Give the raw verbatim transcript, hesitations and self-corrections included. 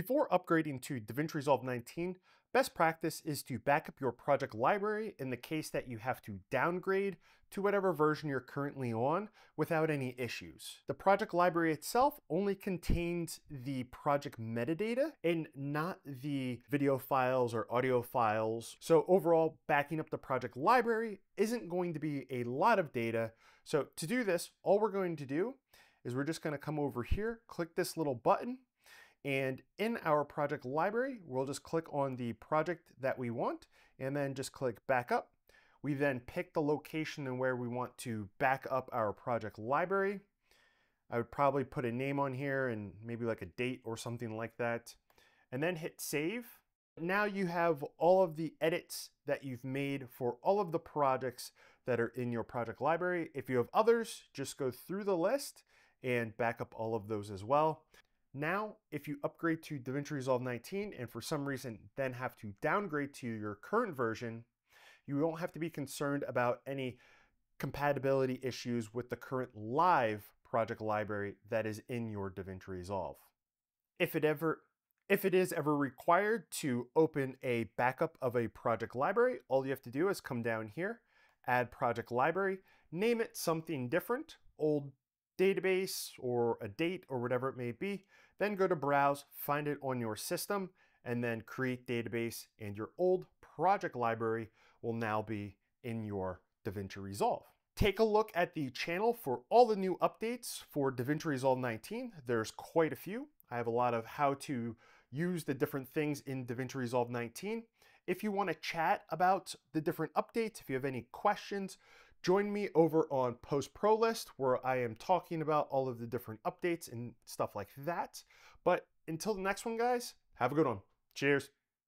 Before upgrading to DaVinci Resolve nineteen, best practice is to back up your project library in the case that you have to downgrade to whatever version you're currently on without any issues. The project library itself only contains the project metadata and not the video files or audio files. So overall, backing up the project library isn't going to be a lot of data. So to do this, all we're going to do is we're just going to come over here, click this little button, and in our project library, we'll just click on the project that we want and then just click back up. We then pick the location and where we want to back up our project library. I would probably put a name on here and maybe like a date or something like that, and then hit save. Now you have all of the edits that you've made for all of the projects that are in your project library. If you have others, just go through the list and back up all of those as well. Now, if you upgrade to DaVinci Resolve nineteen and for some reason then have to downgrade to your current version, you won't have to be concerned about any compatibility issues with the current live project library that is in your DaVinci Resolve. If it ever If it is ever required to open a backup of a project library, all you have to do is come down here, add project library, name it something different, old database or a date or whatever it may be, then go to browse, find it on your system, and then create database, and your old project library will now be in your DaVinci Resolve. Take a look at the channel for all the new updates for DaVinci Resolve nineteen. There's quite a few. I have a lot of how to use the different things in DaVinci Resolve nineteen. If you want to chat about the different updates, if you have any questions, join me over on Post Pro List, where I am talking about all of the different updates and stuff like that. But until the next one, guys, have a good one. Cheers.